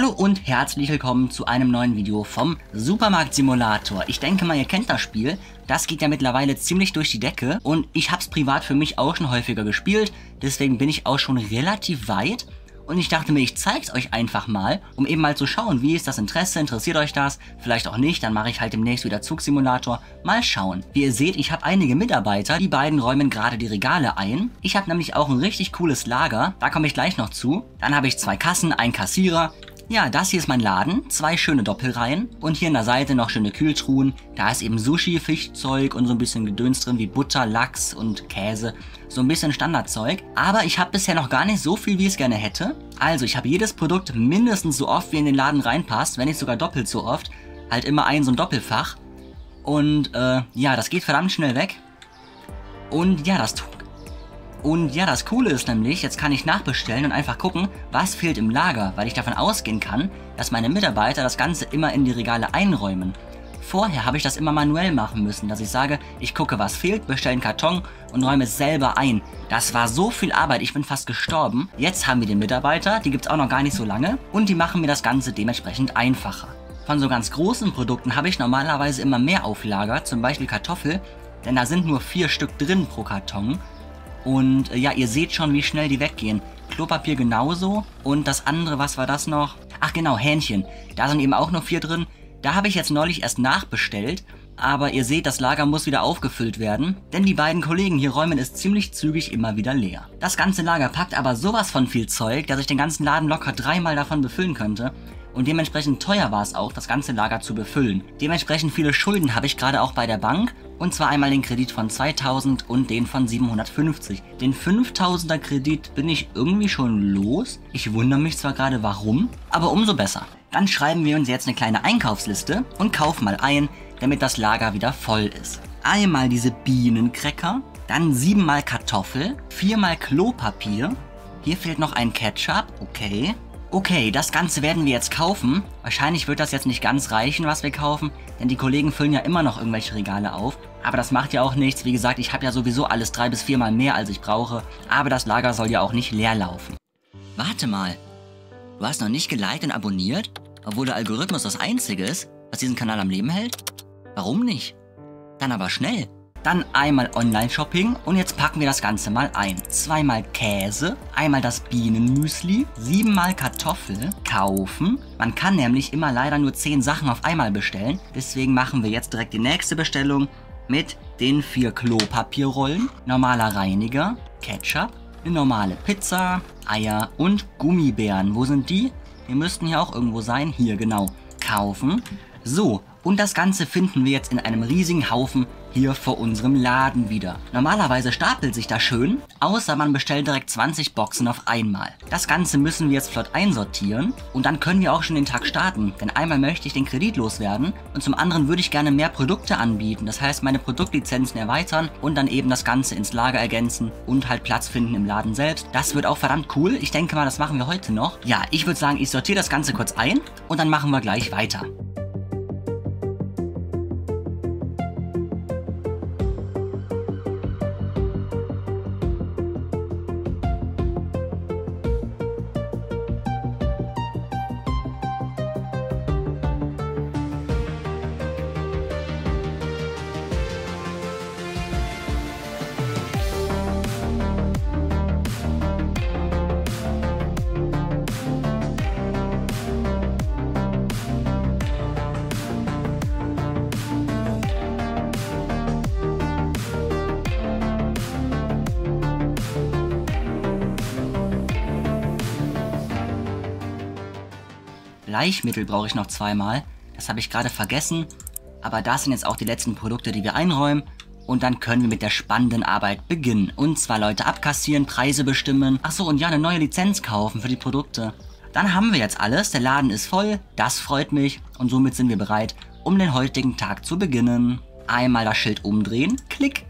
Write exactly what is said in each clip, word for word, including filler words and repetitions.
Hallo und herzlich willkommen zu einem neuen Video vom Supermarkt Simulator. Ich denke mal, ihr kennt das Spiel. Das geht ja mittlerweile ziemlich durch die Decke und ich habe es privat für mich auch schon häufiger gespielt. Deswegen bin ich auch schon relativ weit und ich dachte mir, ich zeige es euch einfach mal, um eben mal zu schauen, wie ist das Interesse, interessiert euch das? Vielleicht auch nicht, dann mache ich halt demnächst wieder Zugsimulator. Mal schauen. Wie ihr seht, ich habe einige Mitarbeiter, die beiden räumen gerade die Regale ein. Ich habe nämlich auch ein richtig cooles Lager, da komme ich gleich noch zu. Dann habe ich zwei Kassen, einen Kassierer. Ja, das hier ist mein Laden, zwei schöne Doppelreihen und hier an der Seite noch schöne Kühltruhen. Da ist eben Sushi, Fischzeug und so ein bisschen Gedöns drin wie Butter, Lachs und Käse. So ein bisschen Standardzeug. Aber ich habe bisher noch gar nicht so viel, wie ich es gerne hätte. Also ich habe jedes Produkt mindestens so oft, wie in den Laden reinpasst, wenn nicht sogar doppelt so oft. Halt immer ein so ein Doppelfach. Und äh, ja, das geht verdammt schnell weg. Und ja, das tut. Und ja, das Coole ist nämlich, jetzt kann ich nachbestellen und einfach gucken, was fehlt im Lager, weil ich davon ausgehen kann, dass meine Mitarbeiter das Ganze immer in die Regale einräumen. Vorher habe ich das immer manuell machen müssen, dass ich sage, ich gucke, was fehlt, bestelle einen Karton und räume es selber ein. Das war so viel Arbeit, ich bin fast gestorben. Jetzt haben wir den Mitarbeiter, die gibt es auch noch gar nicht so lange und die machen mir das Ganze dementsprechend einfacher. Von so ganz großen Produkten habe ich normalerweise immer mehr auf Lager, zum Beispiel Kartoffel, denn da sind nur vier Stück drin pro Karton. Und äh, ja, ihr seht schon, wie schnell die weggehen. Klopapier genauso. Und das andere, was war das noch? Ach genau, Hähnchen. Da sind eben auch noch vier drin. Da habe ich jetzt neulich erst nachbestellt. Aber ihr seht, das Lager muss wieder aufgefüllt werden. Denn die beiden Kollegen hier räumen es ziemlich zügig immer wieder leer. Das ganze Lager packt aber sowas von viel Zeug, dass ich den ganzen Laden locker dreimal davon befüllen könnte. Und dementsprechend teuer war es auch, das ganze Lager zu befüllen. Dementsprechend viele Schulden habe ich gerade auch bei der Bank. Und zwar einmal den Kredit von zweitausend und den von siebenhundertfünfzig. Den fünftausender Kredit bin ich irgendwie schon los. Ich wundere mich zwar gerade warum, aber umso besser. Dann schreiben wir uns jetzt eine kleine Einkaufsliste und kaufen mal ein, damit das Lager wieder voll ist. Einmal diese Bienencracker, dann siebenmal Kartoffel, viermal Klopapier. Hier fehlt noch ein Ketchup, okay. Okay, das Ganze werden wir jetzt kaufen. Wahrscheinlich wird das jetzt nicht ganz reichen, was wir kaufen, denn die Kollegen füllen ja immer noch irgendwelche Regale auf. Aber das macht ja auch nichts. Wie gesagt, ich habe ja sowieso alles drei bis viermal mehr, als ich brauche. Aber das Lager soll ja auch nicht leer laufen. Warte mal. Du hast noch nicht geliked und abonniert, obwohl der Algorithmus das Einzige ist, was diesen Kanal am Leben hält? Warum nicht? Dann aber schnell. Dann einmal Online-Shopping und jetzt packen wir das Ganze mal ein. Zweimal Käse, einmal das Bienenmüsli, siebenmal Kartoffel kaufen. Man kann nämlich immer leider nur zehn Sachen auf einmal bestellen. Deswegen machen wir jetzt direkt die nächste Bestellung mit den vier Klopapierrollen, normaler Reiniger, Ketchup, eine normale Pizza, Eier und Gummibären. Wo sind die? Die müssten hier auch irgendwo sein. Hier, genau. Kaufen. So, und das Ganze finden wir jetzt in einem riesigen Haufen hier vor unserem Laden wieder. Normalerweise stapelt sich das schön, außer man bestellt direkt zwanzig Boxen auf einmal. Das Ganze müssen wir jetzt flott einsortieren und dann können wir auch schon den Tag starten, denn einmal möchte ich den Kredit loswerden und zum anderen würde ich gerne mehr Produkte anbieten, das heißt meine Produktlizenzen erweitern und dann eben das Ganze ins Lager ergänzen und halt Platz finden im Laden selbst. Das wird auch verdammt cool, ich denke mal, das machen wir heute noch. Ja, ich würde sagen, ich sortiere das Ganze kurz ein und dann machen wir gleich weiter. Bleichmittel brauche ich noch zweimal, das habe ich gerade vergessen, aber das sind jetzt auch die letzten Produkte, die wir einräumen und dann können wir mit der spannenden Arbeit beginnen. Und zwar Leute abkassieren, Preise bestimmen, achso und ja, eine neue Lizenz kaufen für die Produkte. Dann haben wir jetzt alles, der Laden ist voll, das freut mich und somit sind wir bereit, um den heutigen Tag zu beginnen. Einmal das Schild umdrehen, klick,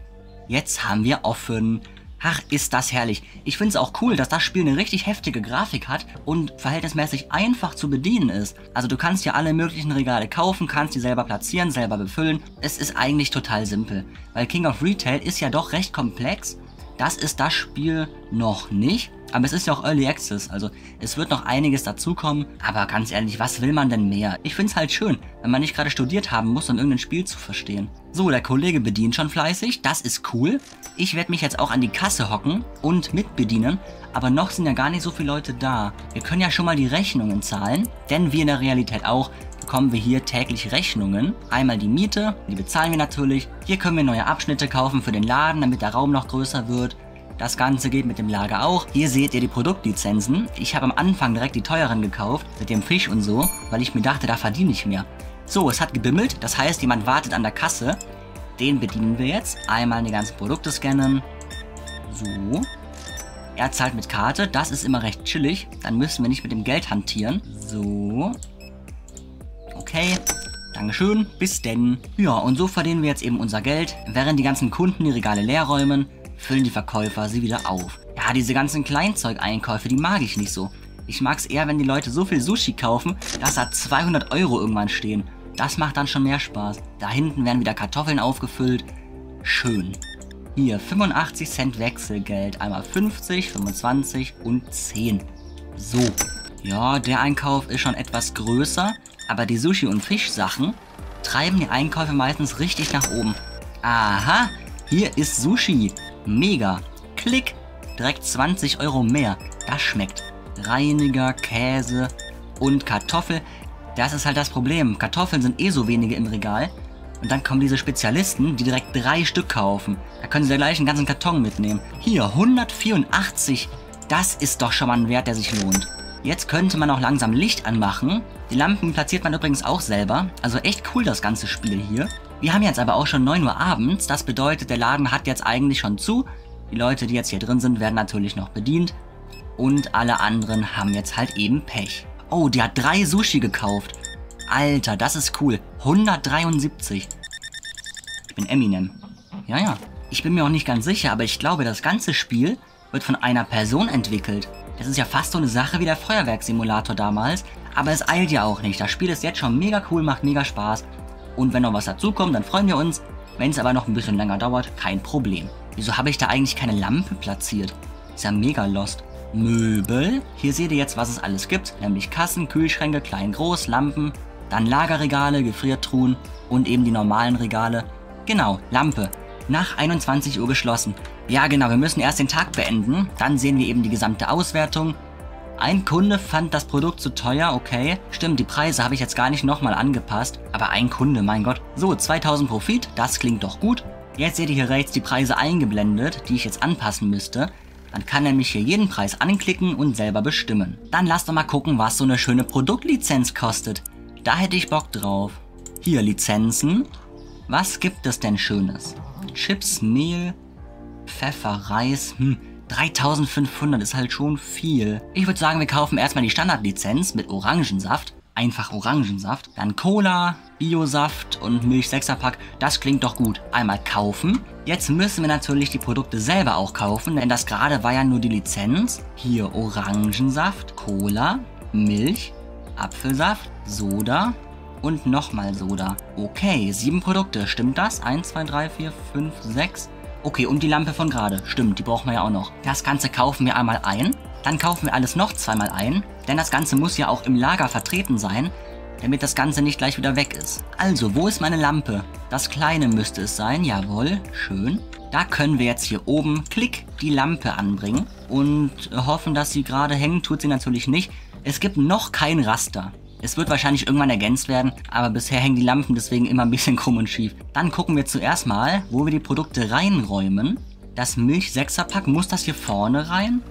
jetzt haben wir offen. Ach, ist das herrlich. Ich finde es auch cool, dass das Spiel eine richtig heftige Grafik hat und verhältnismäßig einfach zu bedienen ist. Also du kannst ja alle möglichen Regale kaufen, kannst die selber platzieren, selber befüllen. Es ist eigentlich total simpel, weil King of Retail ist ja doch recht komplex. Das ist das Spiel noch nicht. Aber es ist ja auch Early Access, also es wird noch einiges dazukommen. Aber ganz ehrlich, was will man denn mehr? Ich find's halt schön, wenn man nicht gerade studiert haben muss, um irgendein Spiel zu verstehen. So, der Kollege bedient schon fleißig, das ist cool. Ich werde mich jetzt auch an die Kasse hocken und mitbedienen, aber noch sind ja gar nicht so viele Leute da. Wir können ja schon mal die Rechnungen zahlen, denn wie in der Realität auch, bekommen wir hier täglich Rechnungen. Einmal die Miete, die bezahlen wir natürlich. Hier können wir neue Abschnitte kaufen für den Laden, damit der Raum noch größer wird. Das Ganze geht mit dem Lager auch. Hier seht ihr die Produktlizenzen. Ich habe am Anfang direkt die teuren gekauft, mit dem Fisch und so, weil ich mir dachte, da verdiene ich mehr. So, es hat gebimmelt, das heißt, jemand wartet an der Kasse. Den bedienen wir jetzt. Einmal die ganzen Produkte scannen. So. Er zahlt mit Karte, das ist immer recht chillig. Dann müssen wir nicht mit dem Geld hantieren. So. Okay. Dankeschön, bis denn. Ja, und so verdienen wir jetzt eben unser Geld, während die ganzen Kunden die Regale leer räumen. Füllen die Verkäufer sie wieder auf. Ja, diese ganzen Kleinzeug-Einkäufe, die mag ich nicht so. Ich mag's eher, wenn die Leute so viel Sushi kaufen, dass da zweihundert Euro irgendwann stehen. Das macht dann schon mehr Spaß. Da hinten werden wieder Kartoffeln aufgefüllt. Schön. Hier, fünfundachtzig Cent Wechselgeld. Einmal fünfzig, fünfundzwanzig und zehn. So. Ja, der Einkauf ist schon etwas größer, aber die Sushi- und Fischsachen treiben die Einkäufe meistens richtig nach oben. Aha, hier ist Sushi. Mega. Klick. Direkt zwanzig Euro mehr. Das schmeckt. Reiniger, Käse und Kartoffel. Das ist halt das Problem. Kartoffeln sind eh so wenige im Regal. Und dann kommen diese Spezialisten, die direkt drei Stück kaufen. Da können sie gleich einen ganzen Karton mitnehmen. Hier, hundertvierundachtzig. Das ist doch schon mal ein Wert, der sich lohnt. Jetzt könnte man auch langsam Licht anmachen. Die Lampen platziert man übrigens auch selber. Also echt cool, das ganze Spiel hier. Wir haben jetzt aber auch schon neun Uhr abends, das bedeutet, der Laden hat jetzt eigentlich schon zu. Die Leute, die jetzt hier drin sind, werden natürlich noch bedient. Und alle anderen haben jetzt halt eben Pech. Oh, der hat drei Sushi gekauft. Alter, das ist cool. hundertdreiundsiebzig. Ich bin Eminem. Ja, ja. Ich bin mir auch nicht ganz sicher, aber ich glaube, das ganze Spiel wird von einer Person entwickelt. Das ist ja fast so eine Sache wie der Feuerwerkssimulator damals. Aber es eilt ja auch nicht. Das Spiel ist jetzt schon mega cool, macht mega Spaß. Und wenn noch was dazukommt, dann freuen wir uns. Wenn es aber noch ein bisschen länger dauert, kein Problem. Wieso habe ich da eigentlich keine Lampe platziert? Ist ja mega lost. Möbel. Hier seht ihr jetzt, was es alles gibt. Nämlich Kassen, Kühlschränke, klein, groß, Lampen. Dann Lagerregale, Gefriertruhen und eben die normalen Regale. Genau, Lampe. Nach einundzwanzig Uhr geschlossen. Ja genau, wir müssen erst den Tag beenden. Dann sehen wir eben die gesamte Auswertung. Ein Kunde fand das Produkt zu teuer, okay. Stimmt, die Preise habe ich jetzt gar nicht nochmal angepasst. Aber ein Kunde, mein Gott. So, zweitausend Profit, das klingt doch gut. Jetzt seht ihr hier rechts die Preise eingeblendet, die ich jetzt anpassen müsste. Man kann nämlich hier jeden Preis anklicken und selber bestimmen. Dann lasst doch mal gucken, was so eine schöne Produktlizenz kostet. Da hätte ich Bock drauf. Hier, Lizenzen. Was gibt es denn Schönes? Chips, Mehl, Pfeffer, Reis, hm. dreitausendfünfhundert ist halt schon viel. Ich würde sagen, wir kaufen erstmal die Standardlizenz mit Orangensaft. Einfach Orangensaft. Dann Cola, Biosaft und Milch-Sechserpack. Das klingt doch gut. Einmal kaufen. Jetzt müssen wir natürlich die Produkte selber auch kaufen, denn das gerade war ja nur die Lizenz. Hier Orangensaft, Cola, Milch, Apfelsaft, Soda und nochmal Soda. Okay, sieben Produkte. Stimmt das? eins, zwei, drei, vier, fünf, sechs... Okay, und die Lampe von gerade. Stimmt, die brauchen wir ja auch noch. Das Ganze kaufen wir einmal ein. Dann kaufen wir alles noch zweimal ein. Denn das Ganze muss ja auch im Lager vertreten sein, damit das Ganze nicht gleich wieder weg ist. Also, wo ist meine Lampe? Das kleine müsste es sein. Jawohl, schön. Da können wir jetzt hier oben, klick, die Lampe anbringen. Und hoffen, dass sie gerade hängen. Tut sie natürlich nicht. Es gibt noch kein Raster. Es wird wahrscheinlich irgendwann ergänzt werden, aber bisher hängen die Lampen deswegen immer ein bisschen krumm und schief. Dann gucken wir zuerst mal, wo wir die Produkte reinräumen. Das Milch-Sechserpack, muss das hier vorne rein?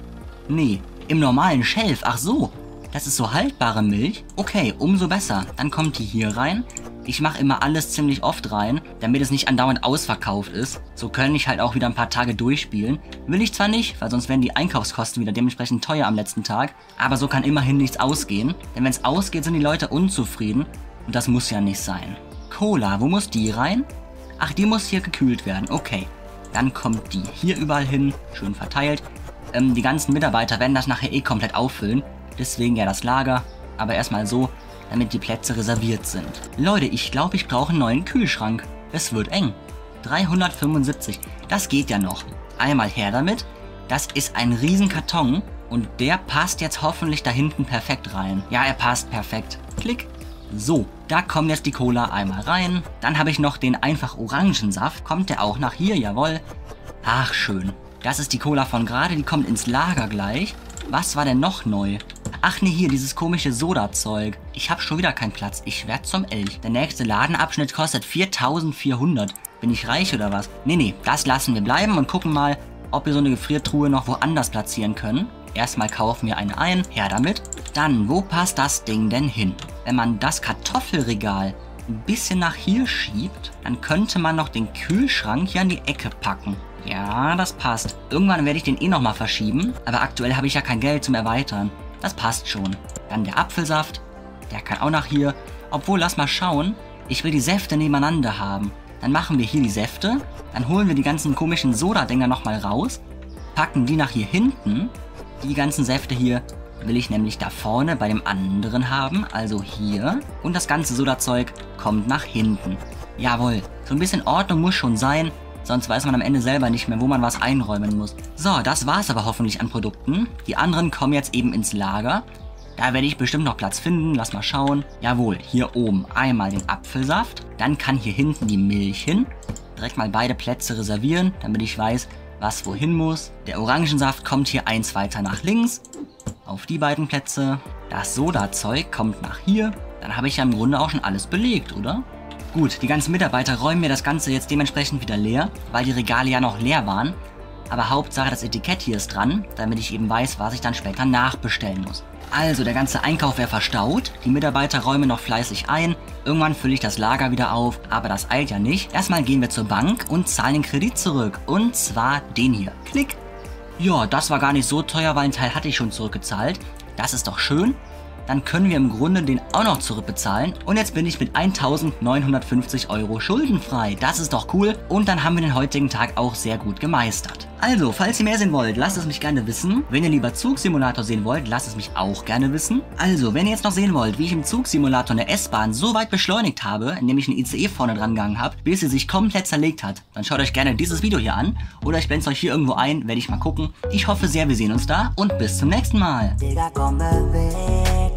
Nee, im normalen Shelf, ach so. Das ist so haltbare Milch? Okay, umso besser. Dann kommt die hier rein. Ich mache immer alles ziemlich oft rein, damit es nicht andauernd ausverkauft ist. So kann ich halt auch wieder ein paar Tage durchspielen. Will ich zwar nicht, weil sonst werden die Einkaufskosten wieder dementsprechend teuer am letzten Tag. Aber so kann immerhin nichts ausgehen. Denn wenn es ausgeht, sind die Leute unzufrieden. Und das muss ja nicht sein. Cola, wo muss die rein? Ach, die muss hier gekühlt werden. Okay, dann kommt die hier überall hin. Schön verteilt. Ähm, die ganzen Mitarbeiter werden das nachher eh komplett auffüllen. Deswegen ja das Lager. Aber erstmal so, damit die Plätze reserviert sind. Leute, ich glaube, ich brauche einen neuen Kühlschrank. Es wird eng. dreihundertfünfundsiebzig. Das geht ja noch. Einmal her damit. Das ist ein riesen Karton. Und der passt jetzt hoffentlich da hinten perfekt rein. Ja, er passt perfekt. Klick. So, da kommen jetzt die Cola einmal rein. Dann habe ich noch den einfach Orangensaft. Kommt der auch nach hier? Jawohl. Ach, schön. Das ist die Cola von gerade. Die kommt ins Lager gleich. Was war denn noch neu? Ach ne, hier, dieses komische Soda-Zeug. Ich habe schon wieder keinen Platz. Ich werde zum Elch. Der nächste Ladenabschnitt kostet viertausendvierhundert. Bin ich reich oder was? Nee, nee, das lassen wir bleiben und gucken mal, ob wir so eine Gefriertruhe noch woanders platzieren können. Erstmal kaufen wir eine ein. Her damit. Dann, wo passt das Ding denn hin? Wenn man das Kartoffelregal ein bisschen nach hier schiebt, dann könnte man noch den Kühlschrank hier an die Ecke packen. Ja, das passt. Irgendwann werde ich den eh nochmal verschieben, aber aktuell habe ich ja kein Geld zum Erweitern. Das passt schon. Dann der Apfelsaft. Der kann auch nach hier. Obwohl, lass mal schauen. Ich will die Säfte nebeneinander haben. Dann machen wir hier die Säfte. Dann holen wir die ganzen komischen Soda-Dinger nochmal raus. Packen die nach hier hinten. Die ganzen Säfte hier will ich nämlich da vorne bei dem anderen haben. Also hier. Und das ganze Soda-Zeug kommt nach hinten. Jawohl. So ein bisschen Ordnung muss schon sein. Sonst weiß man am Ende selber nicht mehr, wo man was einräumen muss. So, das war's aber hoffentlich an Produkten. Die anderen kommen jetzt eben ins Lager. Da werde ich bestimmt noch Platz finden. Lass mal schauen. Jawohl, hier oben einmal den Apfelsaft. Dann kann hier hinten die Milch hin. Direkt mal beide Plätze reservieren, damit ich weiß, was wohin muss. Der Orangensaft kommt hier eins weiter nach links. Auf die beiden Plätze. Das Soda-Zeug kommt nach hier. Dann habe ich ja im Grunde auch schon alles belegt, oder? Gut, die ganzen Mitarbeiter räumen mir das Ganze jetzt dementsprechend wieder leer, weil die Regale ja noch leer waren. Aber Hauptsache das Etikett hier ist dran, damit ich eben weiß, was ich dann später nachbestellen muss. Also, der ganze Einkauf wäre verstaut, die Mitarbeiter räumen noch fleißig ein, irgendwann fülle ich das Lager wieder auf, aber das eilt ja nicht. Erstmal gehen wir zur Bank und zahlen den Kredit zurück, und zwar den hier. Klick! Ja, das war gar nicht so teuer, weil einen Teil hatte ich schon zurückgezahlt. Das ist doch schön. Dann können wir im Grunde den auch noch zurückbezahlen. Und jetzt bin ich mit eintausendneunhundertfünfzig Euro schuldenfrei. Das ist doch cool. Und dann haben wir den heutigen Tag auch sehr gut gemeistert. Also, falls ihr mehr sehen wollt, lasst es mich gerne wissen. Wenn ihr lieber Zugsimulator sehen wollt, lasst es mich auch gerne wissen. Also, wenn ihr jetzt noch sehen wollt, wie ich im Zugsimulator eine S-Bahn so weit beschleunigt habe, indem ich einen I C E vorne dran gegangen habe, bis sie sich komplett zerlegt hat, dann schaut euch gerne dieses Video hier an. Oder ich blende es euch hier irgendwo ein, werde ich mal gucken. Ich hoffe sehr, wir sehen uns da und bis zum nächsten Mal.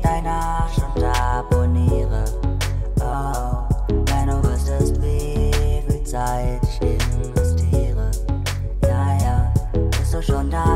Dein Arsch und abonniere, oh, wenn du wüsstest, wie viel Zeit ich investiere, ja, ja, bist du schon da?